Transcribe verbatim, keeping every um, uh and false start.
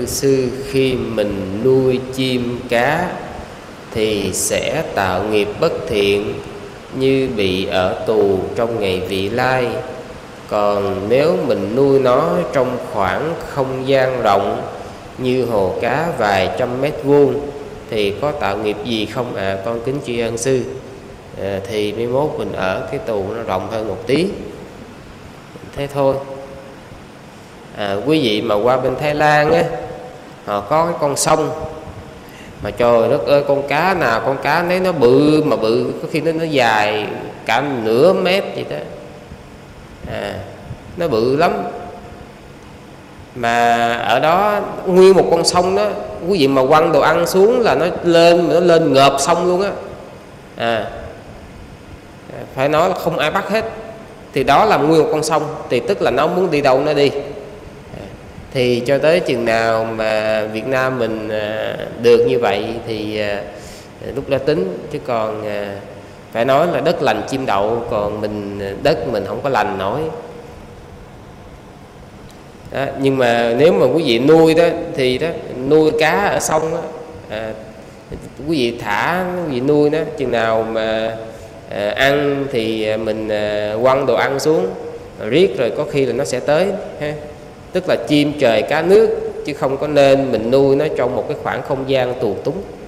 thưa sư, khi mình nuôi chim cá thì sẽ tạo nghiệp bất thiện như bị ở tù trong ngày vị lai. Còn nếu mình nuôi nó trong khoảng không gian rộng như hồ cá vài trăm mét vuông thì có tạo nghiệp gì không ạ? À, con kính tri ân sư. À, thì mấy mốt mình ở cái tù nó rộng hơn một tí, thế thôi. À, quý vị mà qua bên Thái Lan á, họ có cái con sông mà trời đất ơi, con cá nào con cá nấy nó bự, mà bự có khi nó nó dài cả nửa mét vậy đó. À, nó bự lắm. Mà ở đó nguyên một con sông đó, quý vị mà quăng đồ ăn xuống là nó lên, nó lên ngợp sông luôn á. À, phải nói là không ai bắt hết. Thì đó là nguyên một con sông, thì tức là nó muốn đi đâu nó đi. Thì cho tới chừng nào mà Việt Nam mình được như vậy thì lúc đó tính. Chứ còn phải nói là đất lành chim đậu, còn mình đất mình không có lành nổi. Đó, nhưng mà nếu mà quý vị nuôi đó thì đó, nuôi cá ở sông đó, à, quý vị thả quý vị nuôi đó, chừng nào mà à, ăn thì mình à, quăng đồ ăn xuống riết rồi có khi là nó sẽ tới ha. Tức là chim trời cá nước, chứ không có nên mình nuôi nó trong một cái khoảng không gian tù túng.